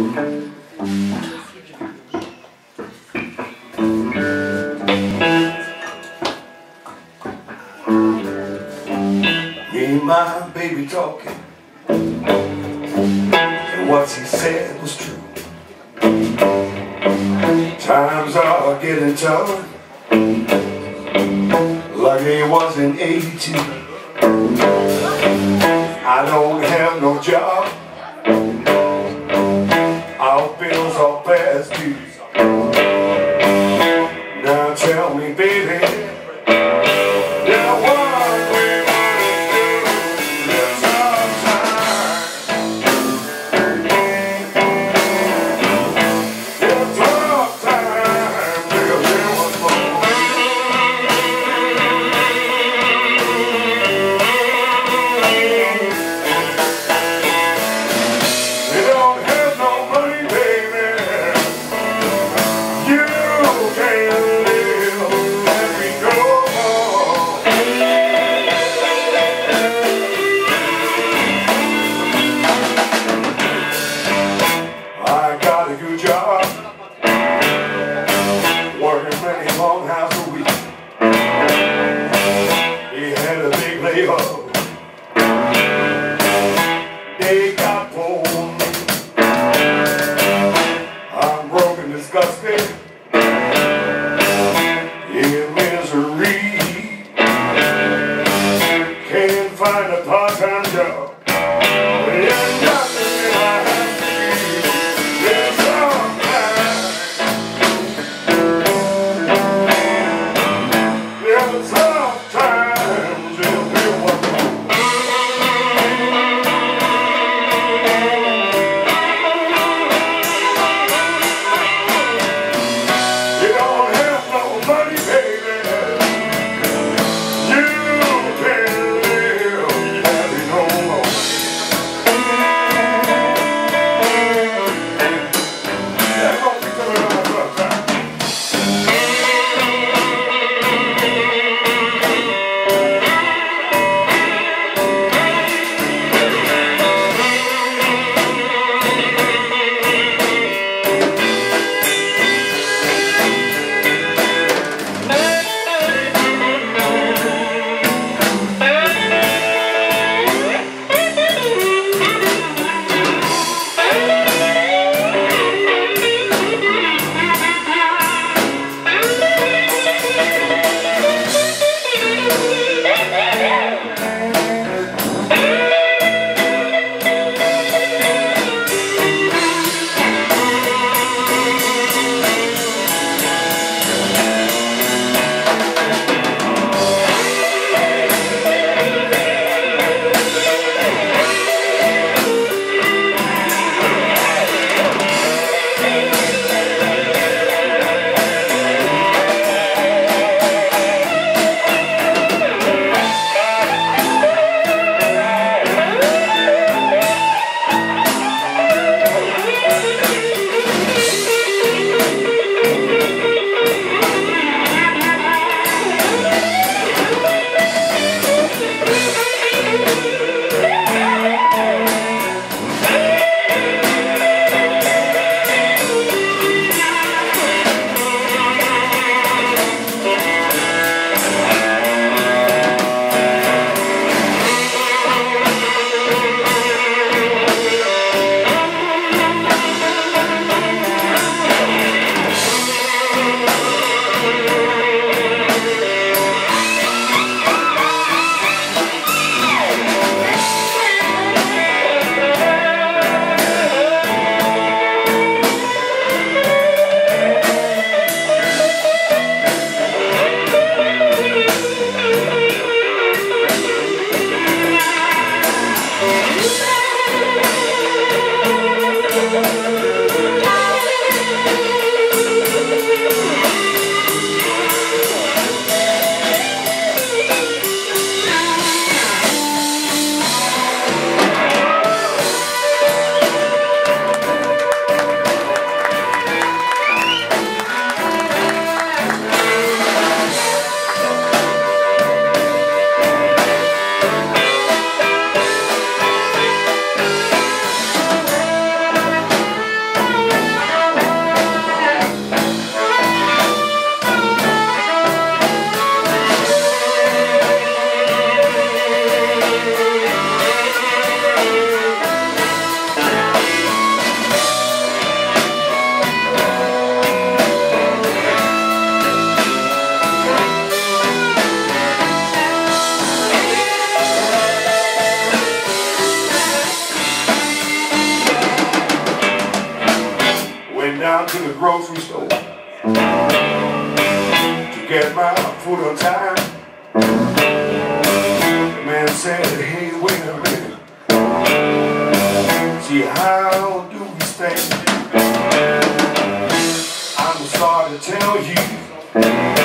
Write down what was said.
Me and my baby talking, and what he said was true. Times are getting tough, like it was in '82. I don't have no job, our bills are past due. Now tell me, baby, now what we wanna do? Let's have time. Let's have time. Because it was fun. down to the grocery store to get my food on time. The man said, hey, wait a minute, see, how do we stay? I'm sorry to tell you